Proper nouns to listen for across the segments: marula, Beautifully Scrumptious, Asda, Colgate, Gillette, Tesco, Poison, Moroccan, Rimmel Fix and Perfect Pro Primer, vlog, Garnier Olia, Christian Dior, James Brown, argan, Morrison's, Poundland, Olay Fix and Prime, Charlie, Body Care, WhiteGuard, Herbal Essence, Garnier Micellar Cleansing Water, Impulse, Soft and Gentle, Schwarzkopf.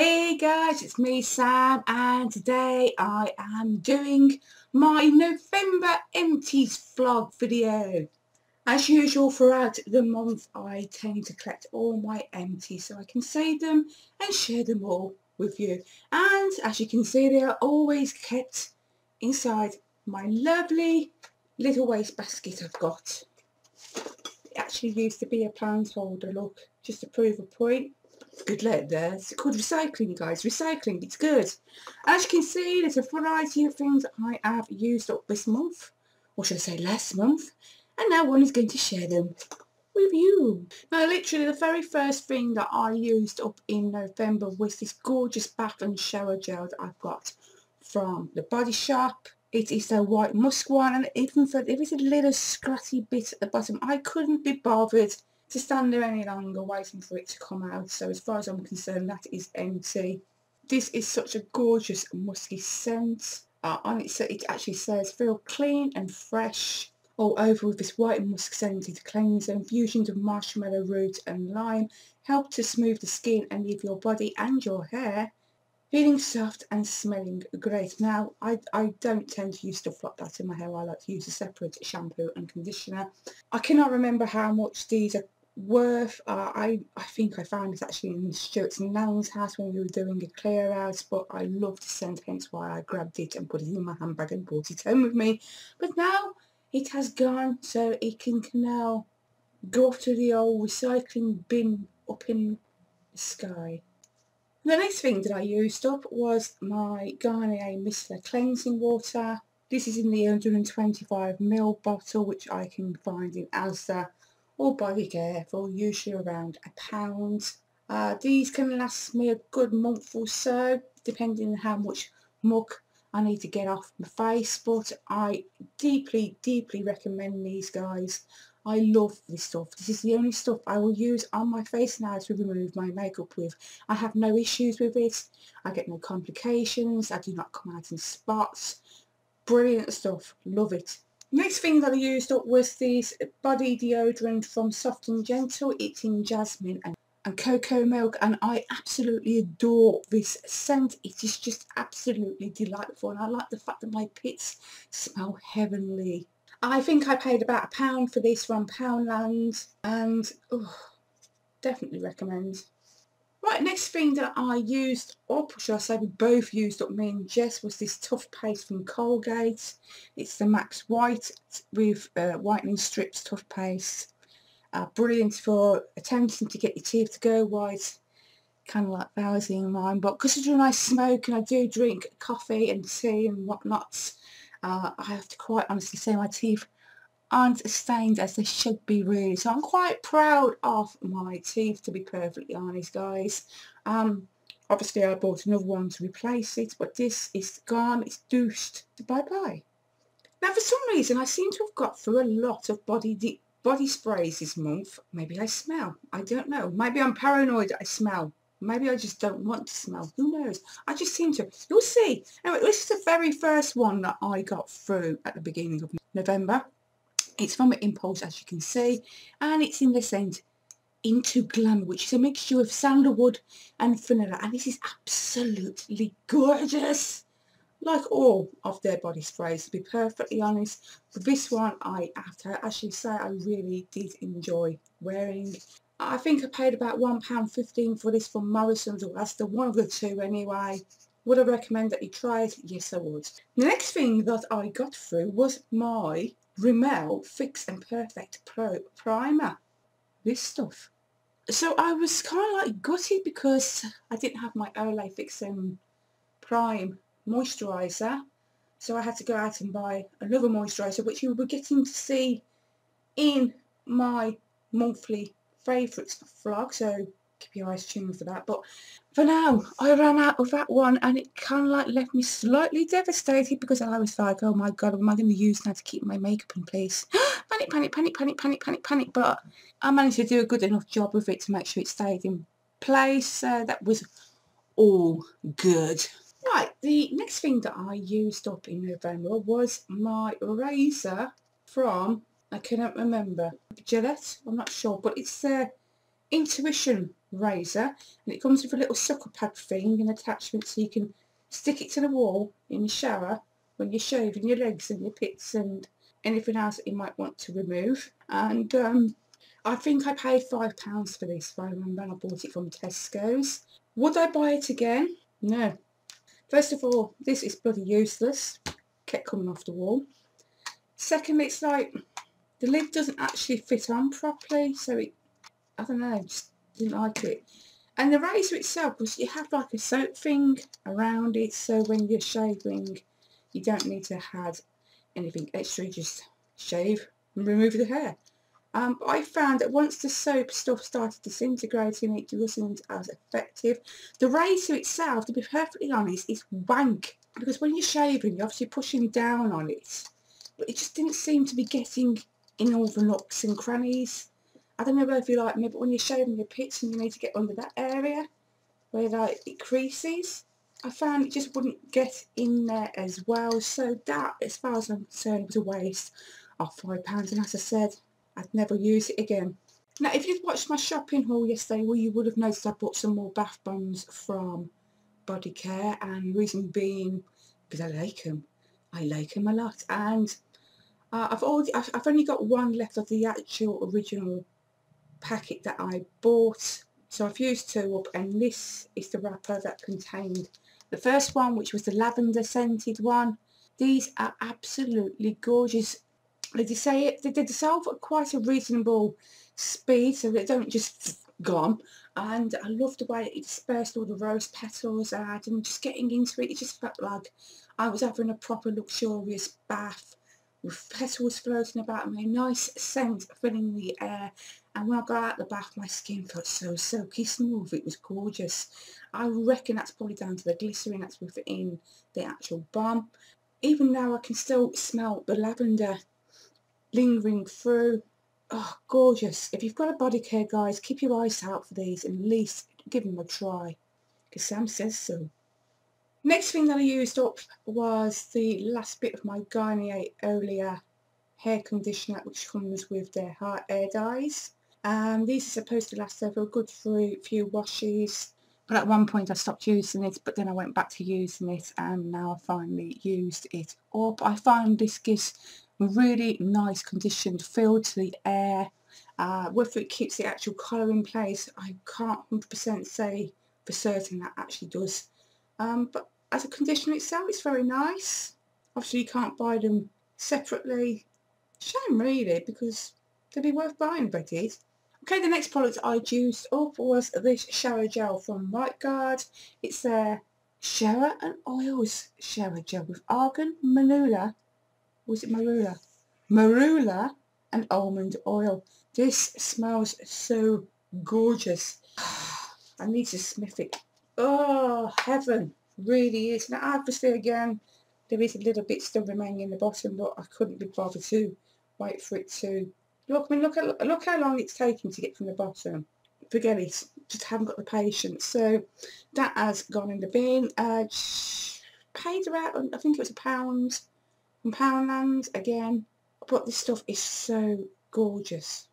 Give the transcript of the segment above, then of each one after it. Hey guys, it's me Sam, and today I am doing my November empties vlog video. As usual, throughout the month I tend to collect all my empties so I can save them and share them all with you, and as you can see they are always kept inside my lovely little waste basket I've got. It actually used to be a plant holder, look, just to prove a point. Good letter there. It's called recycling, guys. Recycling, it's good. As you can see, there's a variety of things I have used up this month, or should I say last month, and now one is going to share them with you. Now, literally the very first thing that I used up in November was this gorgeous bath and shower gel that I've got from the Body Shop. It is a white musk one, and even though there is a little scratty bit at the bottom, I couldn't be bothered to stand there any longer waiting for it to come out, so as far as I'm concerned that is empty. This is such a gorgeous musky scent. On it, so it actually says feel clean and fresh all over with this white musk scented cleanser. Infusions of marshmallow root and lime help to smooth the skin and leave your body and your hair feeling soft and smelling great. Now, I don't tend to use stuff like that in my hair. I like to use a separate shampoo and conditioner. I cannot remember how much these are worth. I think I found this actually in Stuart's and Nan's house when we were doing a clear out, but I love the scent, hence why I grabbed it and put it in my handbag and brought it home with me. But now it has gone, so it can now go to the old recycling bin up in the sky. The next thing that I used up was my Garnier Micellar Cleansing Water. This is in the 125ml bottle, which I can find in Asda or Body Care for usually around £1. These can last me a good month or so, depending on how much muck I need to get off my face, but I deeply recommend these, guys. I love this stuff. This is the only stuff I will use on my face now to remove my makeup with. I have no issues with it. I get no complications. I do not come out in spots. Brilliant stuff. Love it. Next thing that I used up was this body deodorant from Soft and Gentle. It's in jasmine and cocoa milk, and I absolutely adore this scent. It is just absolutely delightful, and I like the fact that my pits smell heavenly. I think I paid about £1 for this from Poundland, and definitely recommend. Right, next thing that I used up, should I say we both used up, me and Jess, was this Tough Paste from Colgate. It's the Max White with whitening strips Tough Paste. Brilliant for attempting to get your teeth to go white, kind of like bowsing in mine, but considering I smoke and I do drink coffee and tea and whatnot, I have to quite honestly say my teeth aren't as stained as they should be really, so I'm quite proud of my teeth, to be perfectly honest, guys. Obviously I bought another one to replace it, but this is gone, it's doosed to bye bye. Now, for some reason I seem to have got through a lot of body sprays this month. Maybe I smell, I don't know, maybe I'm paranoid that I smell. Maybe I just don't want to smell. Who knows? I just seem to. You'll see. Anyway, this is the very first one that I got through at the beginning of November. It's from Impulse, as you can see. And it's in the scent Into Glam, which is a mixture of sandalwood and vanilla. And this is absolutely gorgeous. Like all of their body sprays, to be perfectly honest. For this one, I have to actually say I really did enjoy wearing. I think I paid about £1.15 for this from Morrison's, or that's the one of the two anyway. Would I recommend that you try it? Yes, I would. The next thing that I got through was my Rimmel Fix and Perfect Pro Primer. This stuff. So I was kind of like gutted because I didn't have my Olay Fix and Prime moisturiser. So I had to go out and buy another moisturiser, which you were getting to see in my monthly favourites vlog, so keep your eyes tuned for that. But for now I ran out of that one, and it kind of like left me slightly devastated because I was like, oh my god, what am I going to use now to keep my makeup in place? panic, but I managed to do a good enough job with it to make sure it stayed in place, so that was all good. Right, the next thing that I used up in November was my razor from, I cannot remember, Gillette, I'm not sure, but it's their Intuition razor, and it comes with a little sucker pad thing, an attachment, so you can stick it to the wall in the shower when you're shaving your legs and your pits and anything else that you might want to remove. And I think I paid £5 for this, if I remember, and I bought it from Tesco's. Would I buy it again? No. First of all, this is bloody useless. Kept coming off the wall. Secondly, it's like the lid doesn't actually fit on properly, so it, I don't know, just didn't like it. And the razor itself, was you have like a soap thing around it, so when you're shaving, you don't need to add anything extra, you just shave and remove the hair. But I found that once the soap stuff started disintegrating, it wasn't as effective. The razor itself, to be perfectly honest, is wank, because when you're shaving, you're obviously pushing down on it, but it just didn't seem to be getting in all the nooks and crannies. I don't know if you like me, but when you're shaving your pits and you need to get under that area where like it creases, I found it just wouldn't get in there as well. So that, as far as I'm concerned, was a waste of £5, and as I said, I'd never use it again. Now, if you've watched my shopping haul yesterday, well, you would have noticed I bought some more bath bombs from Body Care, and reason being because I like them. I like them a lot, and I've only got one left of the actual original packet that I bought, so I've used two up, and this is the wrapper that contained the first one, which was the lavender scented one. These are absolutely gorgeous. They dissolve at quite a reasonable speed, so they don't just gone, and I love the way it dispersed all the rose petals I had, and just getting into it, it just felt like I was having a proper luxurious bath with petals floating about me, a nice scent filling the air, and when I got out of the bath my skin felt so silky smooth, it was gorgeous. I reckon that's probably down to the glycerin that's within the actual balm. Even now I can still smell the lavender lingering through. Oh, gorgeous. If you've got a Body Care, guys, keep your eyes out for these and at least give them a try, because Sam says so. Next thing that I used up was the last bit of my Garnier Olia hair conditioner, which comes with their hot air dyes. And these are supposed to last over a good few washes, but at one point I stopped using it, but then I went back to using it, and now I finally used it up. I find this gives really nice conditioned feel to the air. Whether it keeps the actual colour in place, I can't 100% say for certain that actually does. But as a conditioner itself, it's very nice. Obviously you can't buy them separately. Shame really, because they'd be worth buying if I did. Okay, the next product I used up was this shower gel from WhiteGuard. It's their Shower and Oils shower gel with argan, marula, was it marula? Marula and almond oil. This smells so gorgeous. I need to sniff it. Oh, heaven, really is. Now obviously again there is a little bit still remaining in the bottom, but I couldn't be bothered to wait for it to look. I mean, look how long it's taking to get from the bottom. Forget it, just haven't got the patience. So that has gone in the bin. Paid around, I think it was £1 from Poundland again, but this stuff is so gorgeous.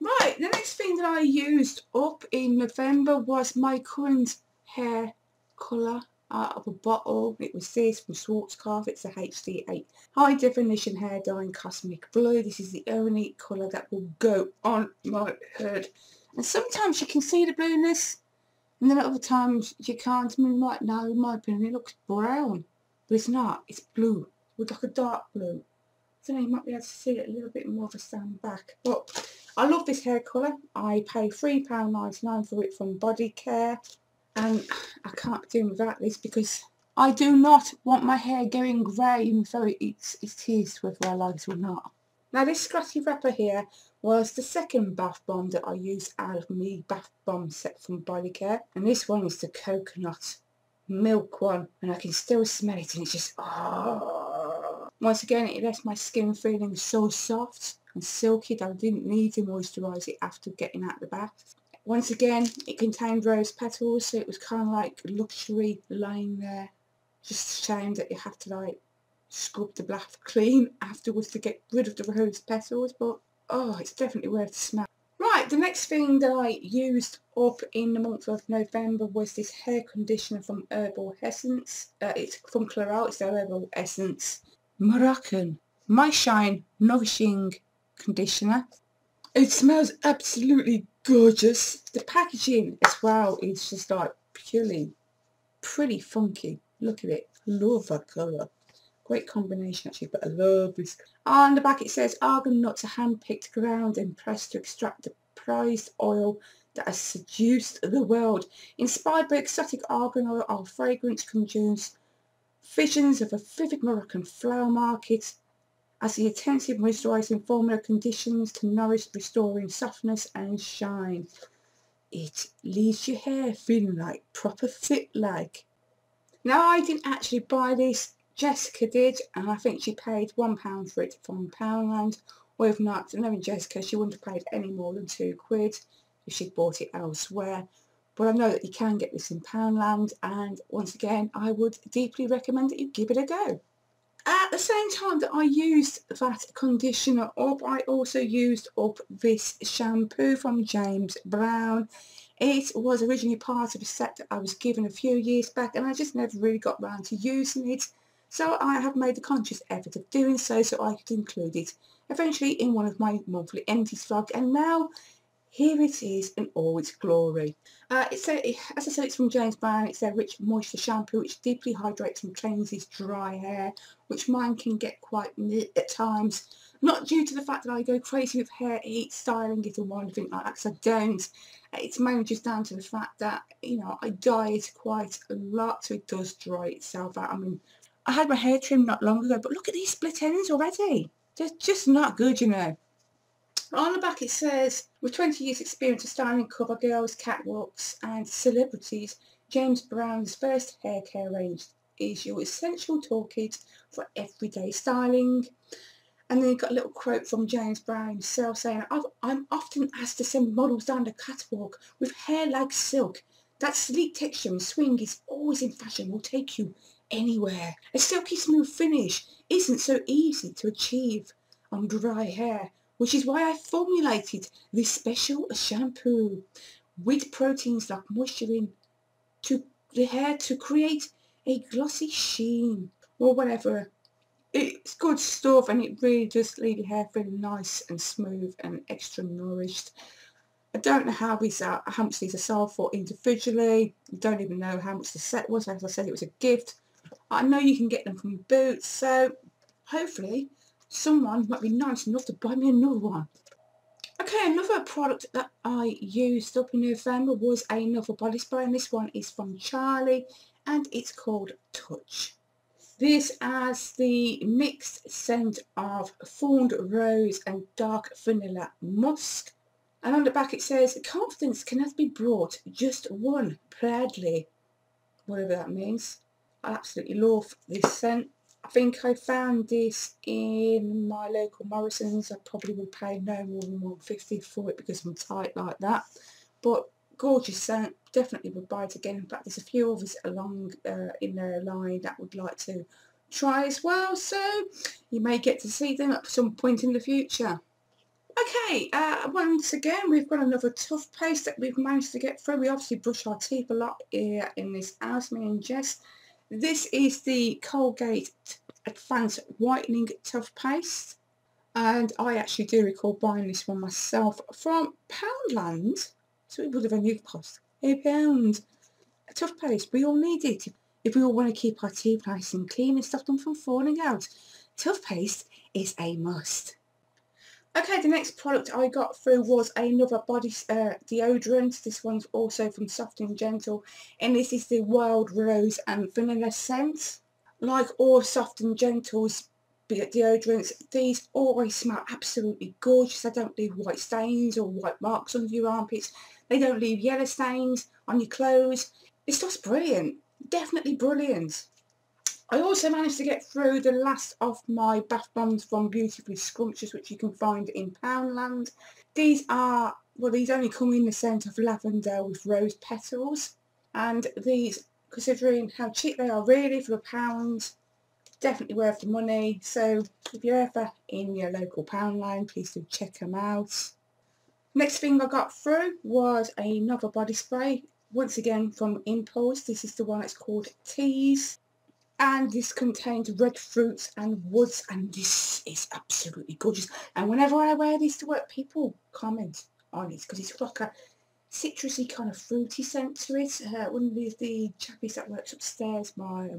Right, the next thing that I used up in November was my current hair colour out of a bottle. It was this from Schwarzkopf. It's a HD8 high definition hair dye in cosmic blue. This is the only colour that will go on my head, and sometimes you can see the blueness, and then other times you can't. I mean, right now in my opinion it looks brown, but it's not, it's blue. With like a dark blue. So you might be able to see it a little bit more if I stand back. But I love this hair colour. I pay £3.99 for it from Body Care. And I can't do without this, because I do not want my hair going grey, even though it is, whether I like it or not. Now this scratchy wrapper here was the second bath bomb that I used out of my bath bomb set from Body Care. And this one is the coconut milk one. And I can still smell it, and it's just, oh. Once again, it left my skin feeling so soft and silky that I didn't need to moisturise it after getting out of the bath. Once again, it contained rose petals, so it was kind of like luxury lying there. Just a shame that you have to like scrub the bath clean afterwards to get rid of the rose petals, but oh, it's definitely worth the smell. Right, Right, the next thing that I used up in the month of November was this hair conditioner from Herbal Essence. It's from Clarel, it's their Herbal Essence. Moroccan, My Shine Nourishing Conditioner. It smells absolutely gorgeous. The packaging as well is just like purely pretty funky. Look at it. Love that colour. Great combination actually, but I love this. On the back it says argan nuts are hand-picked, ground and pressed to extract the prized oil that has seduced the world. Inspired by exotic argan oil, our fragrance conjures visions of a vivid Moroccan flower market as the intensive moisturising formula conditions to nourish, restoring softness and shine. It leaves your hair feeling like proper fit like. Now I didn't actually buy this. Jessica did, and I think she paid £1 for it from Poundland, or if not, knowing Jessica, she wouldn't have paid any more than £2 if she'd bought it elsewhere. But I know that you can get this in Poundland, and once again, I would deeply recommend that you give it a go. At the same time that I used that conditioner up, I also used up this shampoo from James Brown. It was originally part of a set that I was given a few years back, and I just never really got round to using it. So I have made the conscious effort of doing so, so I could include it eventually in one of my monthly empties vlogs, and now here it is in all its glory. As I said, it's from James Brown. It's their Rich Moisture Shampoo, which deeply hydrates and cleanses dry hair, which mine can get quite neat at times. Not due to the fact that I go crazy with hair heat, styling it and one thing like that, because I don't. It's mainly just down to the fact that, you know, I dye it quite a lot, so it does dry itself out. I mean, I had my hair trimmed not long ago, but look at these split ends already. They're just not good, you know. On the back it says, with 20 years experience of styling cover girls, catwalks and celebrities, James Brown's first hair care range is your essential toolkit for everyday styling. And then you've got a little quote from James Brown himself saying, I'm often asked to send models down the catwalk with hair like silk. That sleek texture and swing is always in fashion, will take you anywhere. A silky smooth finish isn't so easy to achieve on dry hair, which is why I formulated this special shampoo with proteins like moisturizing to the hair to create a glossy sheen or whatever. It's good stuff, and it really does leave your hair feeling nice and smooth and extra nourished. I don't know how much these are sold for individually. I don't even know how much the set was. As I said, it was a gift. I know you can get them from Boots, so hopefully someone might be nice enough to buy me another one. Okay, another product that I used up in November was another body spray, and this one is from Charlie, and it's called Touch. This has the mixed scent of fawned rose and dark vanilla musk, and on the back it says, confidence cannot be brought just one proudly, whatever that means. I absolutely love this scent. I think I found this in my local Morrison's. I probably would pay no more than £1.50 for it because I'm tight like that. But gorgeous scent. Definitely would buy it again. In fact, there's a few others along in their line that would like to try as well. So you may get to see them at some point in the future. Okay, once again we've got another tough paste that we've managed to get through. We obviously brush our teeth a lot here in this house, me and Jess. This is the Colgate Advanced Whitening Toothpaste, and I actually do recall buying this one myself from Poundland, so it would have only cost £8. A toothpaste, we all need it if we all want to keep our teeth nice and clean and stop them from falling out. Toothpaste is a must. Okay, the next product I got through was another body deodorant. This one's also from Soft and Gentle, and this is the Wild Rose and Vanilla scent. Like all Soft and Gentle's deodorants, these always smell absolutely gorgeous. They don't leave white stains or white marks under your armpits. They don't leave yellow stains on your clothes. It's just brilliant. Definitely brilliant. I also managed to get through the last of my bath bombs from Beautifully Scrumptious, which you can find in Poundland. These are, well, these only come in the scent of lavender with rose petals, and these, considering how cheap they are really for £1, definitely worth the money. So if you're ever in your local Poundland, please do check them out. Next thing I got through was another body spray, once again from Impulse. This is the one that's called Tease, and this contains red fruits and woods, and this is absolutely gorgeous. And whenever I wear this to work, people comment on it because it's like a citrusy kind of fruity scent to it. One of the chappies that works upstairs, my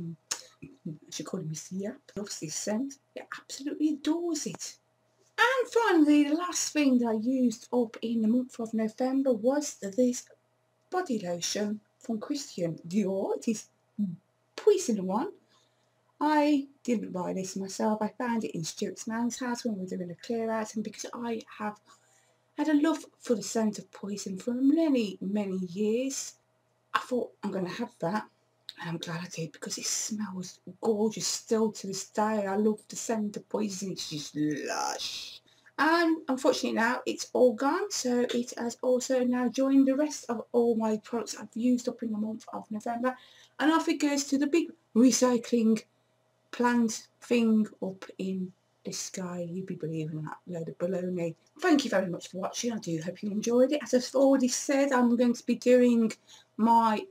she called him Mr. Yap, loves this scent. He absolutely adores it. And finally, the last thing that I used up in the month of November was this body lotion from Christian Dior. It is Poison one. I didn't buy this myself. I found it in Stuart's man's house when we were doing a clear out, and because I have had a love for the scent of Poison for many, many years, I thought I'm going to have that. And I'm glad I did because it smells gorgeous still to this day. I love the scent of Poison. It's just lush. And unfortunately now it's all gone, so it has also now joined the rest of all my products I've used up in the month of November, and off it goes to the big recycling plant thing up in the sky. You'd be believing that load of baloney. Thank you very much for watching. I do hope you enjoyed it. As I've already said, I'm going to be doing my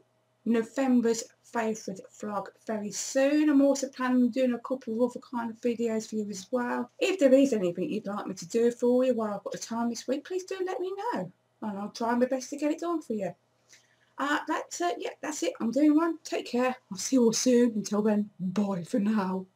November's favourite vlog very soon. I'm also planning on doing a couple of other kind of videos for you as well. If there is anything you'd like me to do for you while I've got the time this week, please do let me know and I'll try my best to get it done for you. Yeah, that's it. I'm doing one. Take care. I'll see you all soon. Until then, bye for now.